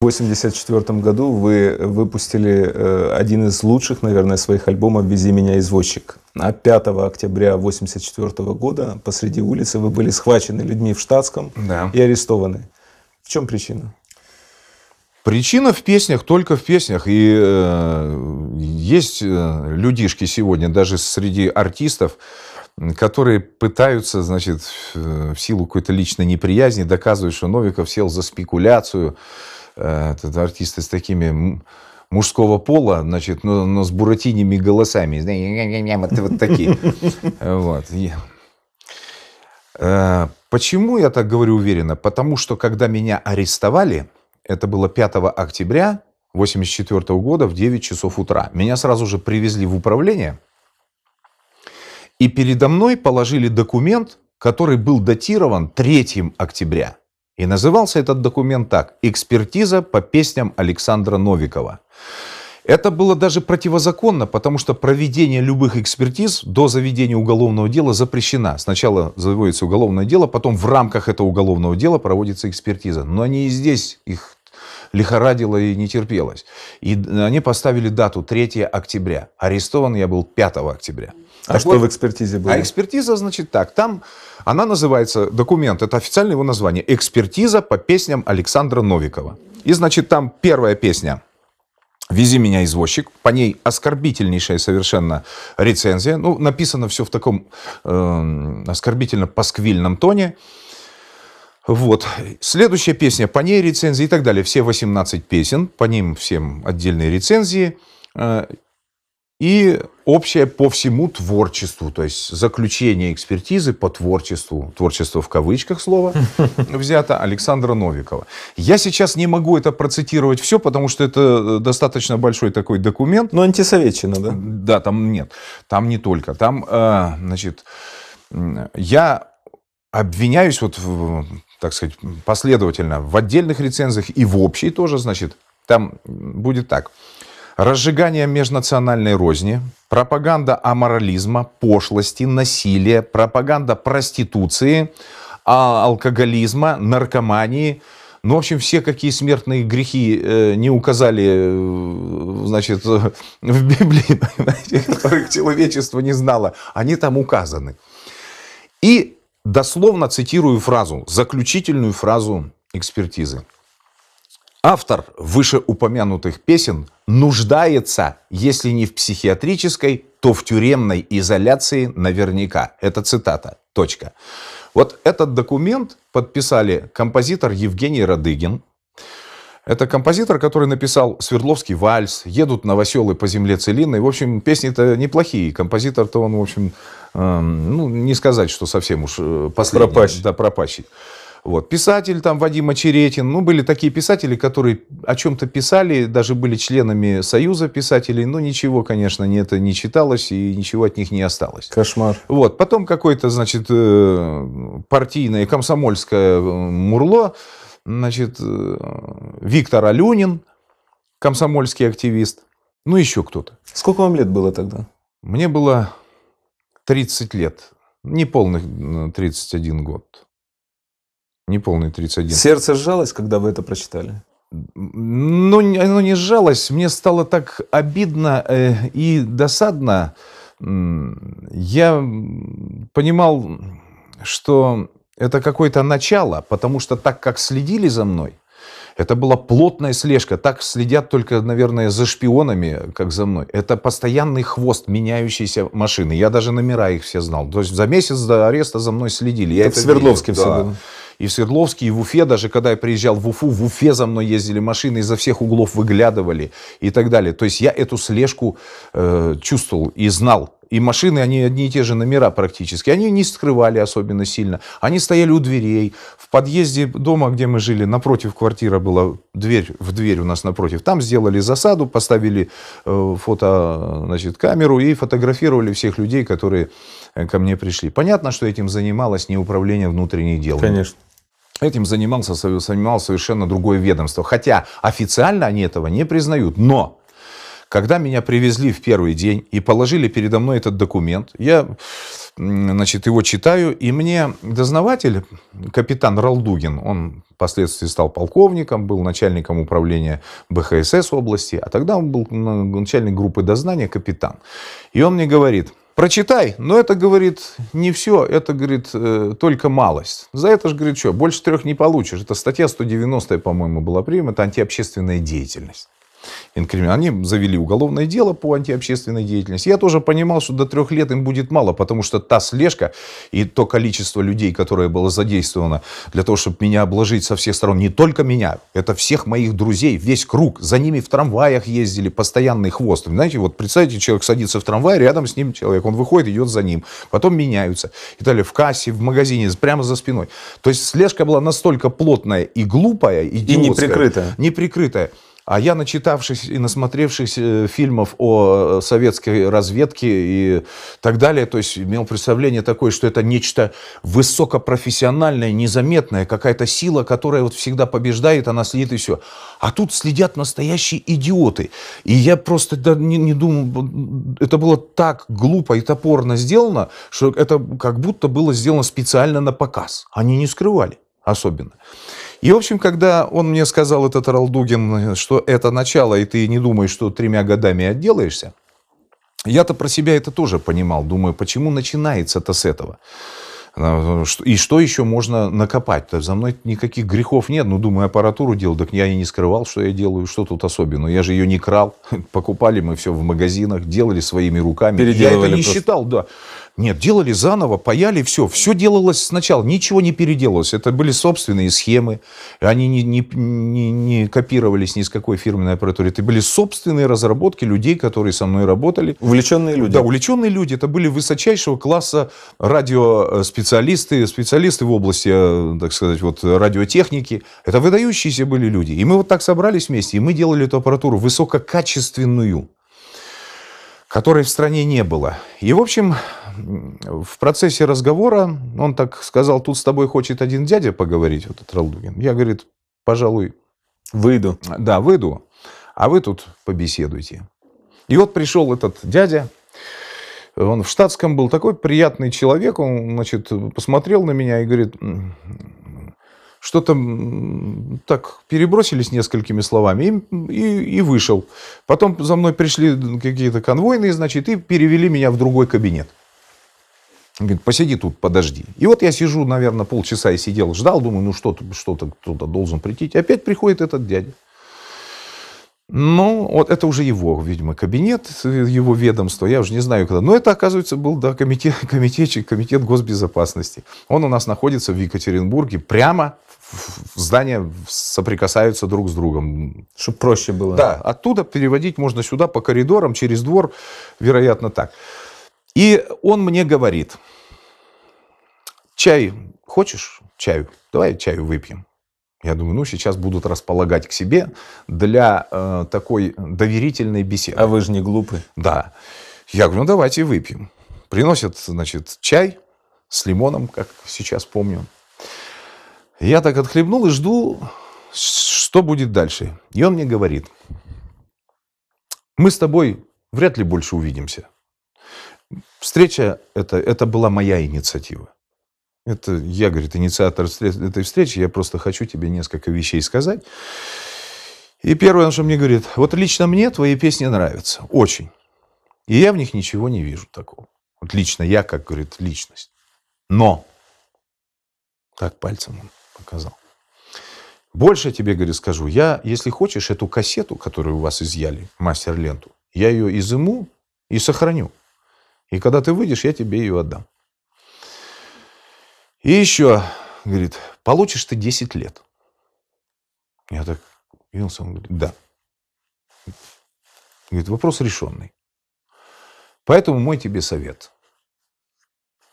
В 1984 году вы выпустили один из лучших, наверное, своих альбомов «Вези меня, извозчик». А 5 октября 1984 года посреди улицы вы были схвачены людьми в штатском, да, и арестованы. В чем причина? Причина в песнях, только в песнях. И есть людишки сегодня, даже среди артистов, которые пытаются, значит, в силу какой-то личной неприязни доказывать, что Новиков сел за спекуляцию. Это артисты с такими мужского пола, значит, но с буратинными голосами. Вот такие. Вот. Почему я так говорю уверенно? Потому что, когда меня арестовали, это было 5 октября 1984 года в 9 часов утра. Меня сразу же привезли в управление. И передо мной положили документ, который был датирован 3 октября. И назывался этот документ так: «Экспертиза по песням Александра Новикова». Это было даже противозаконно, потому что проведение любых экспертиз до заведения уголовного дела запрещено. Сначала заводится уголовное дело, потом в рамках этого уголовного дела проводится экспертиза. Но они и здесь их лихорадило и не терпелось. И они поставили дату 3 октября. Арестован я был 5 октября. А так что вот, в экспертизе было? А экспертиза, значит, так. Там она называется, документ, это официальное его название, «Экспертиза по песням Александра Новикова». И, значит, там первая песня «Вези меня, извозчик». По ней оскорбительнейшая совершенно рецензия. Ну, написано все в таком оскорбительно-пасквильном тоне. Вот. Следующая песня, по ней рецензии и так далее. Все 18 песен, по ним всем отдельные рецензии. И общее по всему творчеству, то есть заключение экспертизы по творчеству, творчество в кавычках слово, взято Александра Новикова. Я сейчас не могу это процитировать все, потому что это достаточно большой такой документ. Но антисоветчина, да? Да, там нет, там не только. Там, значит, я обвиняюсь, вот, так сказать, последовательно в отдельных рецензиях и в общей тоже, значит, там будет так. Разжигание межнациональной розни, пропаганда аморализма, пошлости, насилия, пропаганда проституции, алкоголизма, наркомании. Ну, в общем, все, какие смертные грехи не указали, значит, в Библии, которых человечество не знало, они там указаны. И дословно цитирую фразу, заключительную фразу экспертизы. Автор вышеупомянутых песен нуждается, если не в психиатрической, то в тюремной изоляции наверняка. Это цитата. Точка. Вот этот документ подписали композитор Евгений Родыгин. Это композитор, который написал «Свердловский вальс», «Едут новоселы по земле целинной». В общем, песни-то неплохие. Композитор-то он, в общем, ну, не сказать, что совсем уж последний. Пропащий. Да, пропащий. Вот. Писатель там Вадим Очеретин. Ну, были такие писатели, которые о чем-то писали, даже были членами Союза писателей. Но ничего, конечно, это не читалось и ничего от них не осталось. Кошмар. Вот. Потом какое-то, значит, партийное комсомольское мурло. Значит, Виктор Алюнин, комсомольский активист. Ну, еще кто-то. Сколько вам лет было тогда? Мне было 30 лет. Неполных 31 год. Неполный 31. Сердце сжалось, когда вы это прочитали? Ну, оно не сжалось. Мне стало так обидно и досадно. Я понимал, что это какое-то начало, потому что так, как следили за мной, это была плотная слежка. Так следят только, наверное, за шпионами, как за мной. Это постоянный хвост меняющейся машины. Я даже номера их все знал. То есть за месяц до ареста за мной следили. Я это в Свердловске все было. И в Свердловске, и в Уфе. Даже когда я приезжал в Уфе за мной ездили машины, изо всех углов выглядывали и так далее. То есть я эту слежку чувствовал и знал. И машины, они одни и те же номера практически. Они не скрывали особенно сильно. Они стояли у дверей. В подъезде дома, где мы жили, напротив квартира была, дверь в дверь у нас напротив. Там сделали засаду, поставили фото, значит, камеру и фотографировали всех людей, которые ко мне пришли. Понятно, что этим занималось не управление внутренних дел. Конечно. Этим занималось совершенно другое ведомство. Хотя официально они этого не признают, но... Когда меня привезли в первый день и положили передо мной этот документ, я, значит, его читаю, и мне дознаватель, капитан Ралдугин, он впоследствии стал полковником, был начальником управления БХСС области, а тогда он был начальник группы дознания, капитан. И он мне говорит: прочитай, но это, говорит, не все, это, говорит, только малость. За это же, говорит, что, больше 3 не получишь. Это статья 190, по-моему, была принята, антиобщественная деятельность. Они завели уголовное дело по антиобщественной деятельности. Я тоже понимал, что до 3 лет им будет мало, потому что та слежка и то количество людей, которое было задействовано для того, чтобы меня обложить со всех сторон, не только меня, это всех моих друзей, весь круг, за ними в трамваях ездили, постоянный хвост. Знаете, вот представьте, человек садится в трамвай, рядом с ним человек, он выходит, идет за ним, потом меняются, и далее в кассе, в магазине, прямо за спиной. То есть слежка была настолько плотная и глупая, идиотская, неприкрытая. А я, начитавшись и насмотревшись фильмов о советской разведке и так далее, то есть имел представление такое, что это нечто высокопрофессиональное, незаметное, какая-то сила, которая вот всегда побеждает, она следит и все. А тут следят настоящие идиоты. И я просто не думал, это было так глупо и топорно сделано, что это как будто было сделано специально на показ. Они не скрывали особенно. И, в общем, когда он мне сказал, этот Ралдугин, что это начало, и ты не думаешь, что 3 годами отделаешься, я-то про себя это тоже понимал. Думаю, почему начинается-то с этого? И что еще можно накопать-то? За мной никаких грехов нет. Ну, думаю, аппаратуру делал, так я и не скрывал, что я делаю. Что тут особенного? Я же ее не крал. Покупали мы все в магазинах, делали своими руками. Я это не считал, да. Нет, делали заново, паяли, все. Все делалось сначала, ничего не переделалось. Это были собственные схемы. Они не копировались ни с какой фирменной аппаратуры. Это были собственные разработки людей, которые со мной работали. Увлеченные люди. Да, увлеченные люди. Это были высочайшего класса специалисты в области, так сказать, вот, радиотехники. Это выдающиеся были люди. И мы вот так собрались вместе, и мы делали эту аппаратуру высококачественную, которой в стране не было. И, в общем, в процессе разговора он так сказал: тут с тобой хочет один дядя поговорить, вот этот Ралдугин. Я, говорит, пожалуй, выйду. Да, выйду, а вы тут побеседуйте. И вот пришел этот дядя, он в штатском был, такой приятный человек, он, значит, посмотрел на меня и говорит: что-то так перебросились несколькими словами и вышел. Потом за мной пришли какие-то конвойные, значит, и перевели меня в другой кабинет. Он говорит: посиди тут, подожди. И вот я сижу, наверное, полчаса и сидел, ждал, думаю, ну что-то кто-то должен прийти. И опять приходит этот дядя. Ну, вот это уже его, видимо, кабинет, его ведомство, я уже не знаю, когда. Но это, оказывается, был, да, комитет госбезопасности. Он у нас находится в Екатеринбурге, прямо здания соприкасаются друг с другом. Чтобы проще было. Да, оттуда переводить можно сюда по коридорам, через двор, вероятно, так. И он мне говорит: чай хочешь? Чаю? Давай чаю выпьем. Я думаю, ну, сейчас будут располагать к себе для такой доверительной беседы. А вы же не глупы. Да. Я говорю: ну, давайте выпьем. Приносят, значит, чай с лимоном, как сейчас помню. Я так отхлебнул и жду, что будет дальше. И он мне говорит: мы с тобой вряд ли больше увидимся. Встреча это была моя инициатива. Это я, говорит, инициатор этой встречи, я просто хочу тебе несколько вещей сказать. И первое, он что мне говорит: вот лично мне твои песни нравятся, очень. И я в них ничего не вижу такого. Вот лично я, как, говорит, личность. Но, так пальцем он показал, больше тебе, говорит, скажу, я, если хочешь, эту кассету, которую у вас изъяли, мастер-ленту, я ее изыму и сохраню. И когда ты выйдешь, я тебе ее отдам. И еще, говорит, получишь ты 10 лет. Я так явился, он говорит: да. Говорит: вопрос решенный. Поэтому мой тебе совет.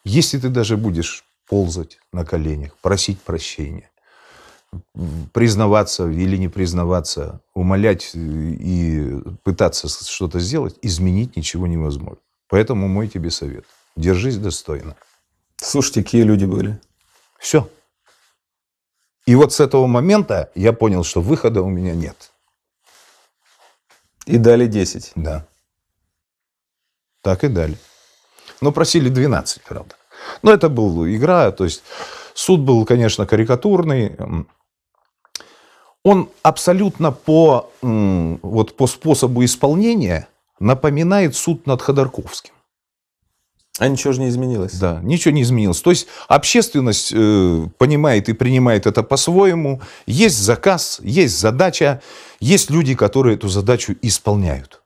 Если ты даже будешь ползать на коленях, просить прощения, признаваться или не признаваться, умолять и пытаться что-то сделать, изменить ничего невозможно. Поэтому мой тебе совет. Держись достойно. Слушайте, какие люди были. Все. И вот с этого момента я понял, что выхода у меня нет. И дали 10. Да. Так и дали. Но просили 12, правда. Но это была игра, то есть суд был, конечно, карикатурный. Он абсолютно по способу исполнения напоминает суд над Ходорковским. А ничего же не изменилось. Да, ничего не изменилось. То есть общественность понимает и принимает это по-своему. Есть заказ, есть задача, есть люди, которые эту задачу исполняют.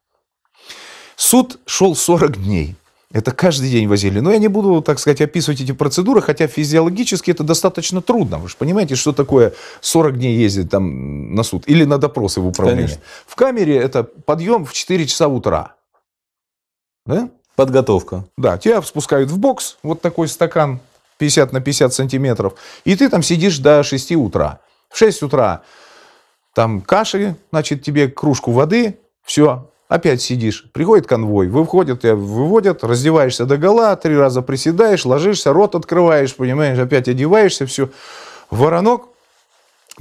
Суд шел 40 дней. Это каждый день возили. Но я не буду, так сказать, описывать эти процедуры, хотя физиологически это достаточно трудно. Вы же понимаете, что такое 40 дней ездить там на суд или на допросы в управление. Конечно. В камере это подъем в 4 часа утра. Да? Подготовка. Да, тебя спускают в бокс, вот такой стакан 50 на 50 сантиметров, и ты там сидишь до 6 утра. В 6 утра там каши, значит, тебе кружку воды, все. Опять сидишь, приходит конвой, выходят, тебя выводят, раздеваешься догола, 3 раза приседаешь, ложишься, рот открываешь, понимаешь, опять одеваешься, все. Воронок,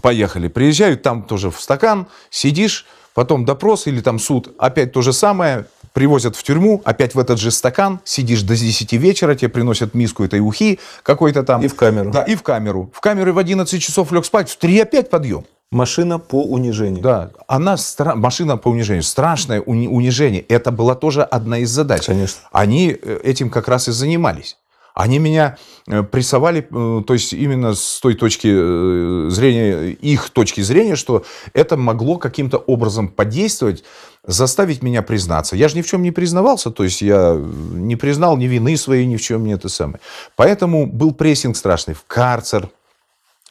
поехали. Приезжают, там тоже в стакан, сидишь, потом допрос или там суд, опять то же самое, привозят в тюрьму, опять в этот же стакан, сидишь до 10 вечера, тебе приносят миску этой ухи какой-то там. И в камеру. Да, и в камеру. В камеру в 11 часов лег спать, в 3 опять подъем. Машина по унижению. Да, машина по унижению. Страшное унижение. Это была тоже одна из задач. Конечно. Они этим как раз и занимались. Они меня прессовали, то есть именно с той точки зрения, их точки зрения, что это могло каким-то образом подействовать, заставить меня признаться. Я же ни в чем не признавался, то есть я не признал ни вины своей, ни в чем не это самое. Поэтому был прессинг страшный. В карцер.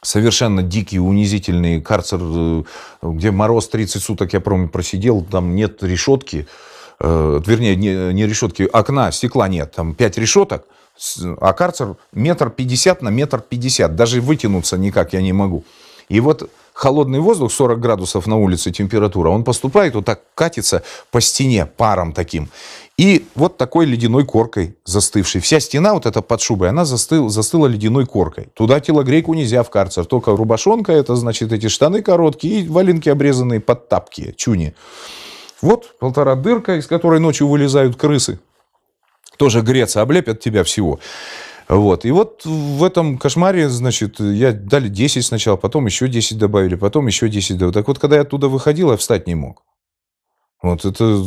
Совершенно дикий, унизительный карцер, где мороз 30 суток, я помню, просидел, там нет решетки, вернее, не решетки, окна, стекла нет, там 5 решеток, а карцер 1,50 на 1,50 метра, даже вытянуться никак я не могу. И вот холодный воздух, 40 градусов на улице температура, он поступает, вот так катится по стене паром таким. И вот такой ледяной коркой застывшей. Вся стена вот эта под шубой, она застыла ледяной коркой. Туда телогрейку нельзя в карцер. Только рубашонка, это значит эти штаны короткие и валенки обрезанные под тапки, чуни. Вот 1,5 дырка, из которой ночью вылезают крысы. Тоже греться, облепят тебя всего. Вот. И вот в этом кошмаре, значит, я дали 10 сначала, потом еще 10 добавили, потом еще 10 добавили. Так вот, когда я оттуда выходил, я встать не мог. Вот это,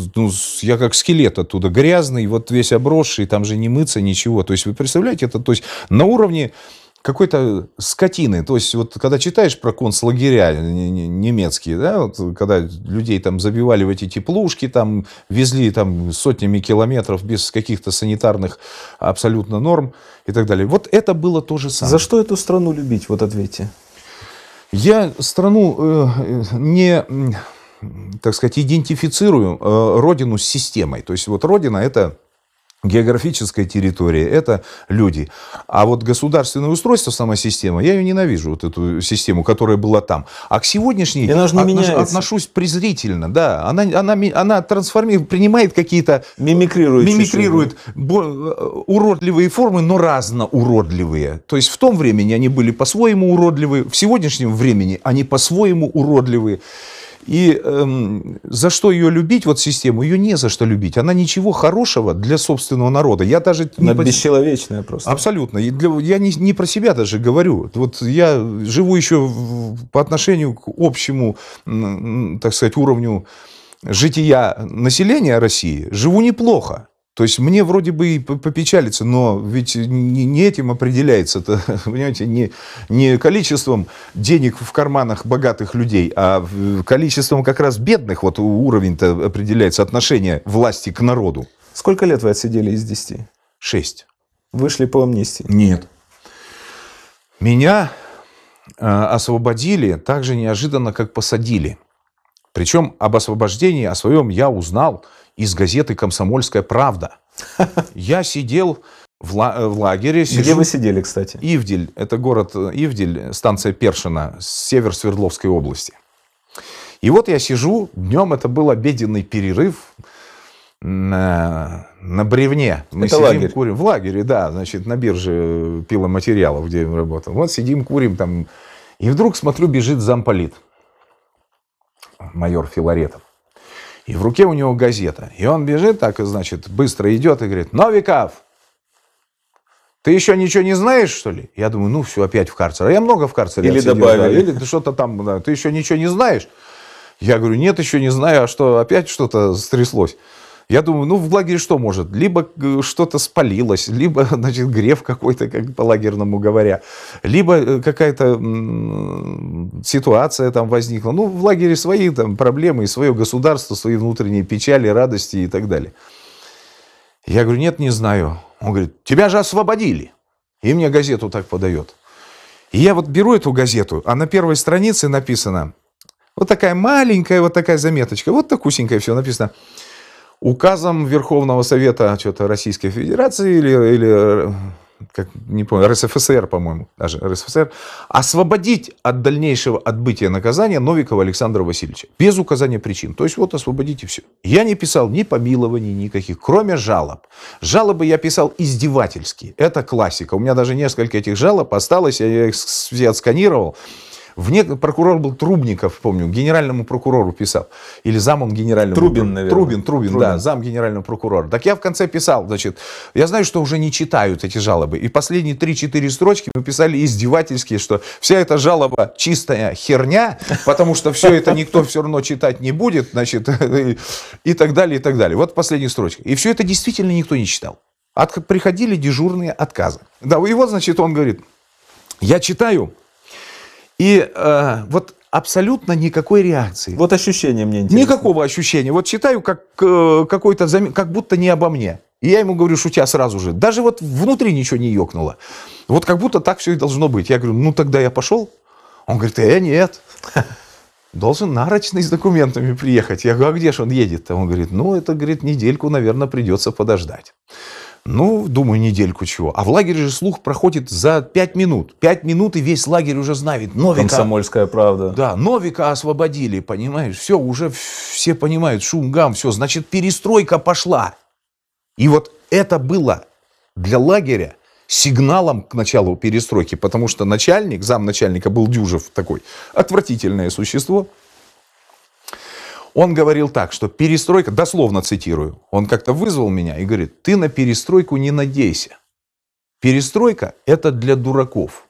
я как скелет оттуда, грязный, вот весь обросший, там же не мыться, ничего. То есть, вы представляете, это то есть, на уровне какой-то скотины. То есть, вот когда читаешь про концлагеря немецкие, да, вот, когда людей там забивали в эти теплушки, там везли там сотнями километров без каких-то санитарных абсолютно норм и так далее. Вот это было то же самое. За что эту страну любить, вот ответьте. Я страну не... так сказать, идентифицирую родину с системой. То есть вот родина – это географическая территория, это люди. А вот государственное устройство, сама система, я ее ненавижу, вот эту систему, которая была там. А к сегодняшней отношусь презрительно. Да, она трансформирует, принимает какие-то... Мимикрирует уродливые формы, но разноуродливые. То есть в том времени они были по-своему уродливые, в сегодняшнем времени они по-своему уродливые. И за что ее любить, вот систему, ее не за что любить. Она ничего хорошего для собственного народа. Я даже... Она бесчеловечная просто. Абсолютно. Я не про себя даже говорю. Вот я живу еще по отношению к общему, так сказать, уровню жития населения России. Живу неплохо. То есть мне вроде бы и попечалиться, но ведь не этим определяется, понимаете, не количеством денег в карманах богатых людей, а количеством как раз бедных, вот уровень-то определяется, отношение власти к народу. Сколько лет вы отсидели из 10? 6. Вышли по амнистии? Нет. Меня освободили так же неожиданно, как посадили. Причем об освобождении, о своем я узнал из газеты «Комсомольская правда». Я сидел в лагере. Где вы сидели, кстати? Ивдель. Это город Ивдель, станция Першина, север Свердловской области. И вот я сижу, днем это был обеденный перерыв на бревне. Мы это сидим, лагерь. Курим. В лагере, да, значит, на бирже пиломатериалов, где я работал. Вот сидим, курим там. И вдруг, смотрю, бежит замполит. Майор Филаретов. И в руке у него газета. И он бежит так, значит, быстро идет и говорит: «Новиков!» Ты еще ничего не знаешь, что ли? Я думаю, ну все, опять в карцер. А я много в карцере или отсидел. Добавили. Да, или ты что-то там, да, ты еще ничего не знаешь? Я говорю, нет, еще не знаю, а что, опять что-то стряслось? Я думаю, ну в лагере что может? Либо что-то спалилось, либо, значит, греф какой-то, как по-лагерному говоря, либо какая-то ситуация там возникла. Ну, в лагере свои там проблемы, и свое государство, свои внутренние печали, радости и так далее. Я говорю, нет, не знаю. Он говорит, тебя же освободили. И мне газету так подает. И я вот беру эту газету, а на первой странице написано, вот такая маленькая, вот такая заметочка, вот так усенькая все написано. Указом Верховного Совета что-то Российской Федерации или как, не помню, РСФСР, по-моему, даже РСФСР, освободить от дальнейшего отбытия наказания Новикова Александра Васильевича. Без указания причин. То есть вот освободите все. Я не писал ни помилований никаких, кроме жалоб. Жалобы я писал издевательские. Это классика. У меня даже несколько этих жалоб осталось, я их все отсканировал. Прокурор был Трубников, помню, генеральному прокурору писал. Или зам он генеральному... Трубин, наверное. Трубин, да, зам генерального прокурора. Так я в конце писал, значит, я знаю, что уже не читают эти жалобы. И последние 3-4 строчки мы писали издевательские, что вся эта жалоба чистая херня, потому что все это никто все равно читать не будет, значит, и так далее, и так далее. Вот последняя строчка. И все это действительно никто не читал. Приходили дежурные отказы. Да, и вот, значит, он говорит, я читаю... И вот абсолютно никакой реакции. Вот ощущение мне интересно. Никакого ощущения. Вот читаю, как, как будто не обо мне. И я ему говорю, шутя сразу же. Даже вот внутри ничего не ёкнуло. Вот как будто так все и должно быть. Я говорю, ну тогда я пошел. Он говорит, нет. Должен нарочный с документами приехать. Я говорю, а где же он едет-то? Он говорит, ну это, говорит, недельку, наверное, придется подождать. Ну, думаю, недельку чего. А в лагере же слух проходит за 5 минут. 5 минут, и весь лагерь уже знает. Новика, «Комсомольская правда». Да, Новика освободили, понимаешь. Все, уже все понимают, шум, гам, все. Значит, перестройка пошла. И вот это было для лагеря сигналом к началу перестройки. Потому что начальник, замначальника был Дюжев, такой отвратительное существо. Он говорил так, что перестройка, дословно цитирую, он как-то вызвал меня и говорит, ты на перестройку не надейся. Перестройка – это для дураков.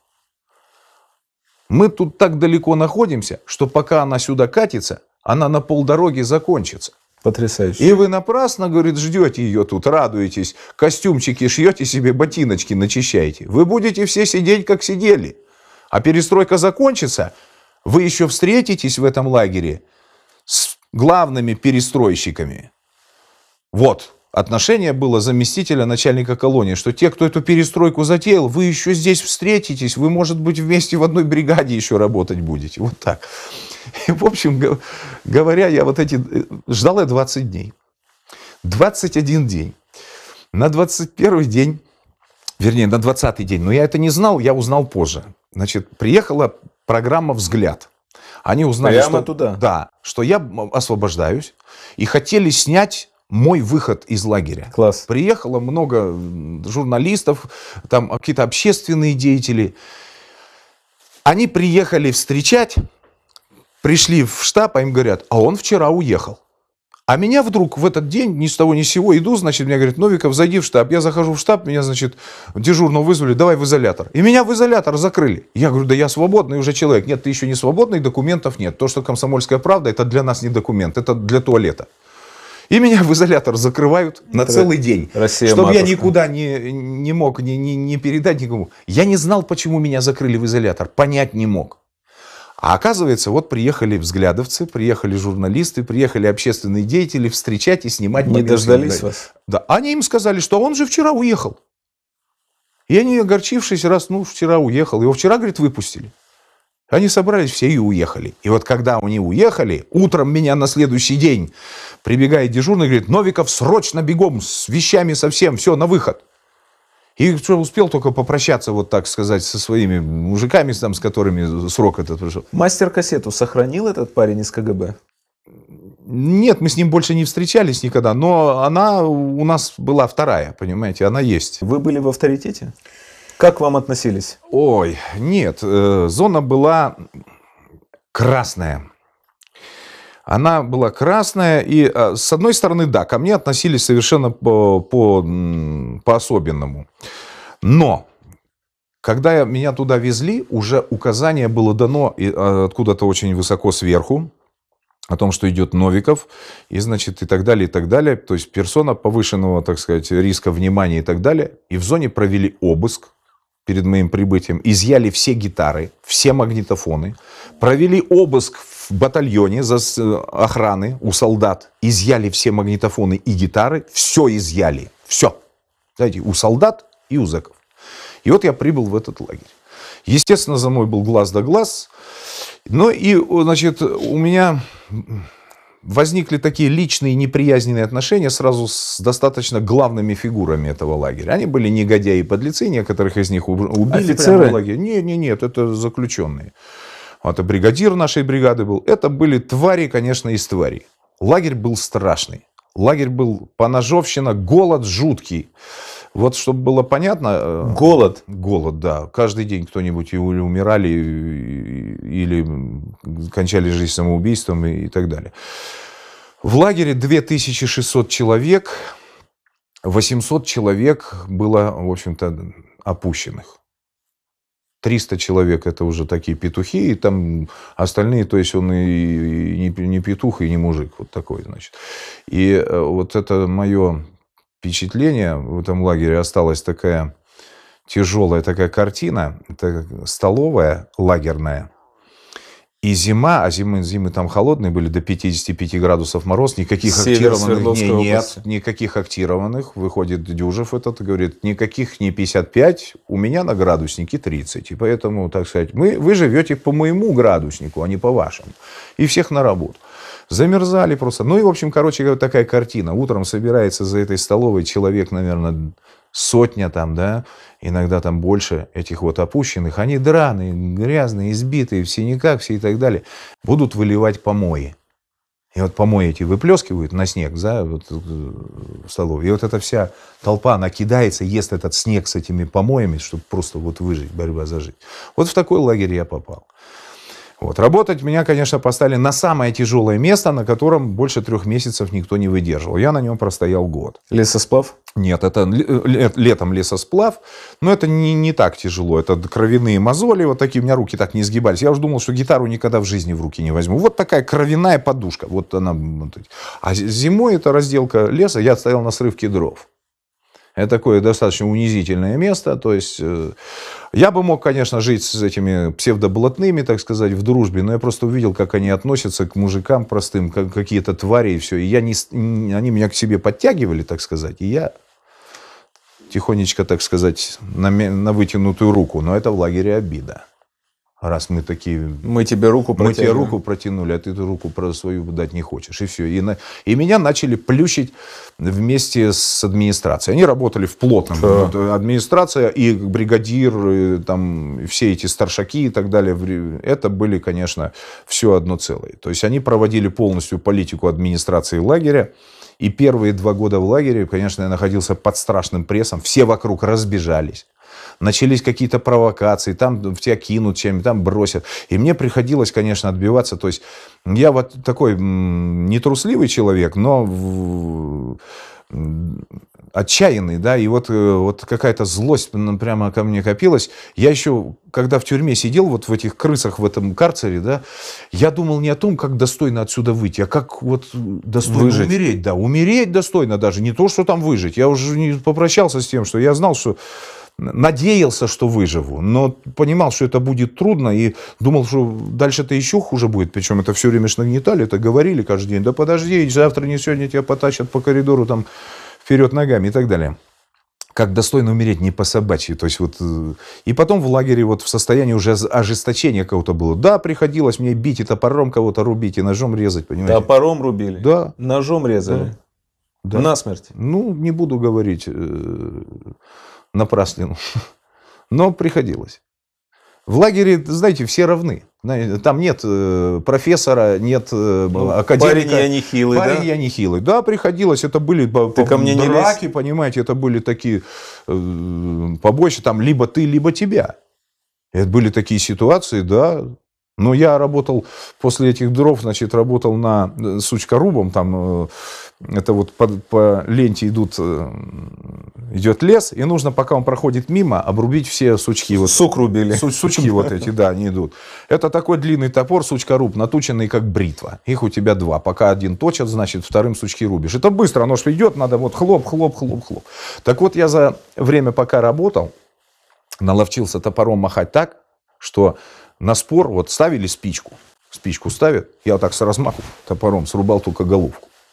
Мы тут так далеко находимся, что пока она сюда катится, она на полдороги закончится. Потрясающе. И вы напрасно, говорит, ждете ее тут, радуетесь, костюмчики шьете себе, ботиночки начищаете. Вы будете все сидеть, как сидели. А перестройка закончится, вы еще встретитесь в этом лагере с главными перестройщиками. Вот. Отношение было заместителя начальника колонии, что те, кто эту перестройку затеял, вы еще здесь встретитесь, вы, может быть, вместе в одной бригаде еще работать будете. Вот так. И, в общем говоря, я вот эти... Ждал я 20 дней. 21 день. На 21 день, вернее, на 20 день, но я это не знал, я узнал позже. Значит, приехала программа «Взгляд». Они узнали, что я освобождаюсь, и хотели снять мой выход из лагеря. Класс. Приехало много журналистов, там какие-то общественные деятели. Они приехали встречать, пришли в штаб, а им говорят, а он вчера уехал. А меня вдруг в этот день, ни с того ни с сего, иду, значит, мне говорят, Новиков, зайди в штаб. Я захожу в штаб, меня, значит, дежурного вызвали, давай в изолятор. И меня в изолятор закрыли. Я говорю, да я свободный уже человек. Нет, ты еще не свободный, документов нет. То, что «Комсомольская правда», это для нас не документ, это для туалета. И меня в изолятор закрывают на целый день. Чтобы я никуда не мог, не передать никому. Я не знал, почему меня закрыли в изолятор, понять не мог. А оказывается, вот приехали взглядовцы, приехали журналисты, приехали общественные деятели встречать и снимать. Не дождались вас? Да. Они им сказали, что он же вчера уехал. И они, огорчившись, раз, ну, вчера уехал. Его вчера, говорит, выпустили. Они собрались все и уехали. И вот когда они уехали, утром меня на следующий день прибегает дежурный, говорит, Новиков, срочно бегом, с вещами совсем, все, на выход. И успел только попрощаться, вот так сказать, со своими мужиками, там, с которыми срок этот пришел. Мастер-кассету сохранил этот парень из КГБ? Нет, мы с ним больше не встречались никогда, но она у нас была вторая, понимаете, она есть. Вы были в авторитете? Как к вам относились? Ой, нет, зона была красная. Она была красная, и, с одной стороны, да, ко мне относились совершенно по-особенному. Но когда меня туда везли, уже указание было дано откуда-то очень высоко сверху о том, что идет Новиков, и, значит, и так далее, и так далее. То есть персона повышенного, так сказать, риска внимания и так далее. И в зоне провели обыск перед моим прибытием. Изъяли все гитары, все магнитофоны. Провели обыск в батальоне охраны у солдат. Изъяли все магнитофоны и гитары. Все изъяли. Все. Знаете, у солдат и у зэков. И вот я прибыл в этот лагерь. Естественно, за мной был глаз да глаз. Ну и, значит, у меня возникли такие личные неприязненные отношения сразу с достаточно главными фигурами этого лагеря. Они были негодяи и подлецы, некоторых из них убили прямо в лагере. Нет, это заключенные. Это бригадир нашей бригады был. Это были твари, конечно, из тварей. Лагерь был страшный. Лагерь был поножовщина, голод жуткий. Вот, чтобы было понятно... Голод? Голод, да. Каждый день кто-нибудь или умирали, или кончали жизнь самоубийством и так далее. В лагере 2600 человек, 800 человек было, в общем-то, опущенных. 300 человек это уже такие петухи, и там остальные, то есть он и не петух, и не мужик, вот такой, значит. И вот это мое впечатление в этом лагере, осталась такая тяжелая такая картина, это столовая лагерная, и зима, а зимы там холодные были, до 55 градусов мороз, никаких актированных нет, никаких актированных. Выходит Дюжев этот и говорит, никаких не 55, у меня на градуснике 30. И поэтому, так сказать, вы живете по моему градуснику, а не по вашему. И всех на работу. Замерзали просто. Ну и, в общем, короче, такая картина. Утром собирается за этой столовой человек, наверное, сотня там, да, иногда там больше этих вот опущенных. Они драные, грязные, избитые, все никак, все и так далее. Будут выливать помои. И вот помои эти выплескивают на снег, да, вот в столовой. И вот эта вся толпа, она кидается, ест этот снег с этими помоями, чтобы просто вот выжить, борьба за жизнь. Вот в такой лагерь я попал. Вот. Работать меня, конечно, поставили на самое тяжелое место, на котором больше 3 месяцев никто не выдерживал. Я на нем простоял год. Лесосплав? Нет, это летом лесосплав, но это не так тяжело. Это кровяные мозоли, вот такие, у меня руки так не сгибались. Я уже думал, что гитару никогда в жизни в руки не возьму. Вот такая кровяная подушка. Вот она. А зимой это разделка леса, я стоял на срывке дров. Это такое достаточно унизительное место. То есть я бы мог, конечно, жить с этими псевдоблатными, так сказать, в дружбе, но я просто увидел, как они относятся к мужикам простым, как какие-то твари и все. И я они меня к себе подтягивали, так сказать, и я тихонечко, так сказать, на вытянутую руку. Но это в лагере обида. Раз мы такие... Мы тебе руку протянули. Мы тебе руку протянули, а ты эту руку свою дать не хочешь. И все. И меня начали плющить вместе с администрацией. Они работали в плотном. Да. Администрация и бригадир, и там все эти старшаки и так далее. Это были, конечно, все одно целое. То есть они проводили полностью политику администрации лагеря. И первые 2 года в лагере, конечно, я находился под страшным прессом. Все вокруг разбежались. Начались какие-то провокации, там в тебя кинут чем-то, там бросят. И мне приходилось, конечно, отбиваться. То есть я вот такой нетрусливый человек, но отчаянный, да, и вот какая-то злость прямо ко мне копилась. Я еще, когда в тюрьме сидел, вот в этих крысах, в этом карцере, да, я думал не о том, как достойно отсюда выйти, а как вот достойно выжить. Умереть, да, умереть достойно даже, не то, что там выжить. Я уже не попрощался с тем, что я знал, что... Надеялся, что выживу, но понимал, что это будет трудно, и думал, что дальше-то еще хуже будет. Причем это все время нагнетали, это говорили каждый день. Да подожди, завтра не сегодня тебя потащат по коридору там вперед ногами и так далее. Как достойно умереть, не по-собачьи. То есть, вот... И потом в лагере вот в состоянии уже ожесточения кого-то было. Да, приходилось мне бить и топором кого-то рубить, и ножом резать, понимаете? Топором рубили? Да. Ножом резали? Да. Насмерть? Ну, не буду говорить... Напраслину. Но приходилось. В лагере, знаете, все равны. Там нет профессора, нет академика. Парень я не хилый, да? Парень я не хилый. Да, приходилось. Это были драки, понимаете, это были такие побоища. Там либо ты, либо тебя. Это были такие ситуации, да. Но я работал после этих дров, значит, работал на сучкорубом, там Это вот по ленте идет лес, и нужно, пока он проходит мимо, обрубить все сучки. Сук рубили. Сучки вот эти, да, они идут. Это такой длинный топор, сучкоруб, наточенный как бритва. Их у тебя два. Пока один точит, значит, вторым сучки рубишь. Это быстро, оно же идет, надо вот хлоп-хлоп-хлоп-хлоп. Так вот, я за время, пока работал, наловчился топором махать так, что на спор вот ставили спичку. Спичку ставят, я вот так с размаху топором срубал только головку.